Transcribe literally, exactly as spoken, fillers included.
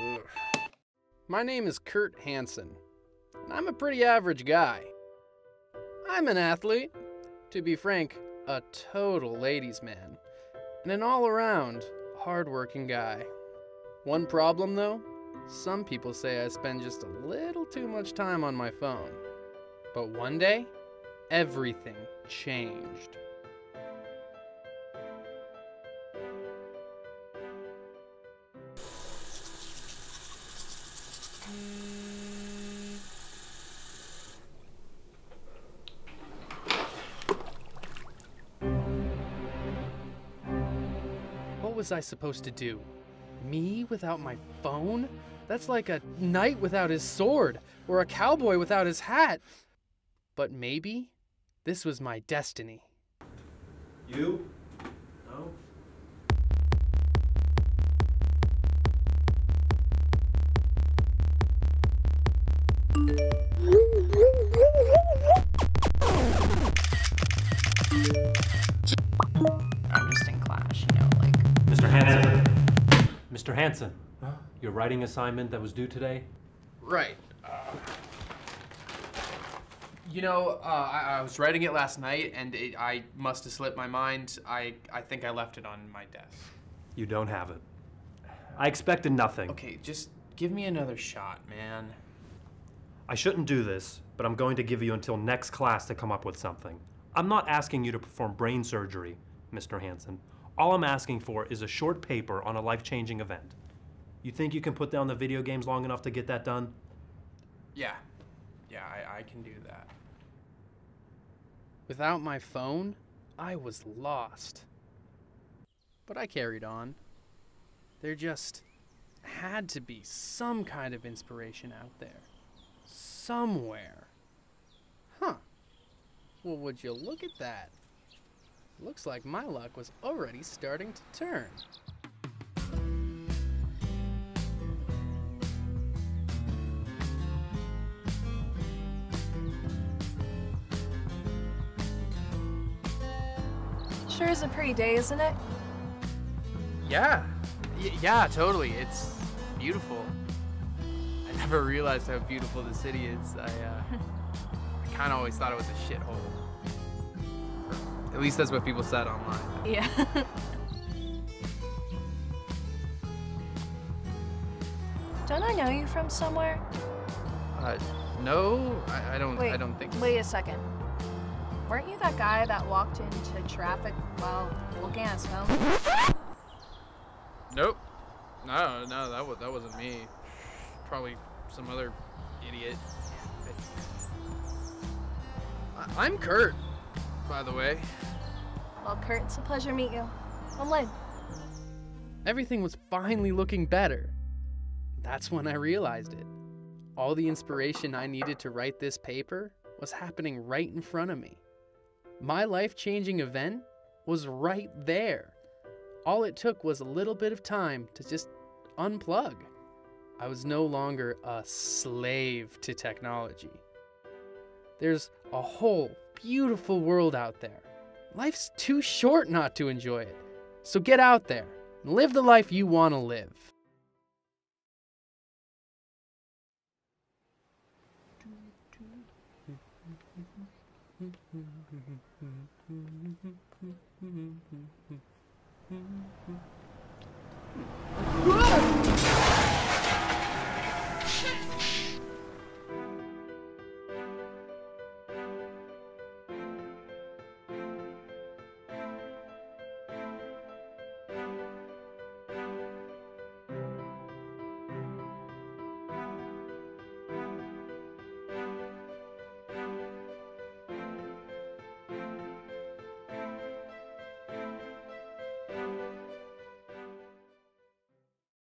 Ugh. My name is Kurt Hansen, and I'm a pretty average guy. I'm an athlete, to be frank, a total ladies' man, and an all-around, hard-working guy. One problem, though, some people say I spend just a little too much time on my phone. But one day, everything changed. What was I supposed to do? Me without my phone? That's like a knight without his sword, or a cowboy without his hat. But maybe this was my destiny. You? No? I'm just in class, you know, like... Mister Hansen. Mister Hansen, huh? Your writing assignment that was due today? Right. Uh, you know, uh, I, I was writing it last night, and it, I must have slipped my mind. I, I think I left it on my desk. You don't have it. I expected nothing. Okay, just give me another shot, man. I shouldn't do this, but I'm going to give you until next class to come up with something. I'm not asking you to perform brain surgery, Mister Hansen. All I'm asking for is a short paper on a life-changing event. You think you can put down the video games long enough to get that done? Yeah. Yeah, I, I can do that. Without my phone, I was lost. But I carried on. There just had to be some kind of inspiration out there. Somewhere. Huh. Well, would you look at that? Looks like my luck was already starting to turn. Sure is a pretty day, isn't it? Yeah. Y- yeah, totally. It's beautiful. I never realized how beautiful the city is. I, uh, I kind of always thought it was a shithole. At least that's what people said online. Yeah. Don't I know you from somewhere? Uh, no, I, I don't. Wait, I don't think. Wait a second. Weren't you that guy that walked into traffic while looking at his phone? Nope. No, no, that was that wasn't me. Probably some other idiot. I'm Kurt, by the way. Well, Kurt, it's a pleasure to meet you. I'm Lynn. Everything was finally looking better. That's when I realized it. All the inspiration I needed to write this paper was happening right in front of me. My life-changing event was right there. All it took was a little bit of time to just unplug. I was no longer a slave to technology. There's a whole beautiful world out there. Life's too short not to enjoy it. So get out there and live the life you want to live.